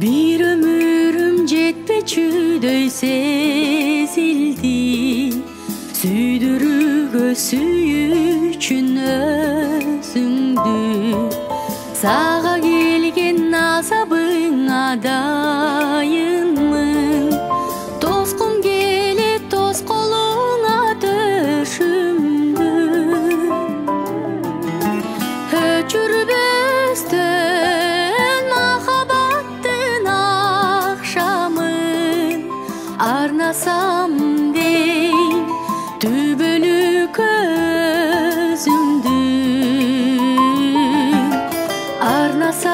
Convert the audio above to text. Bir ömürüm cetpeçüdöy sezildi, süydürü gösüyü üçün özündü. Sağa gelgen azabın adayınmın, tozkun gele toz koluna düşümdü. Öçürbüstün mahabattın akşamın, arnasam dey tübülü gözümdü. Arnasam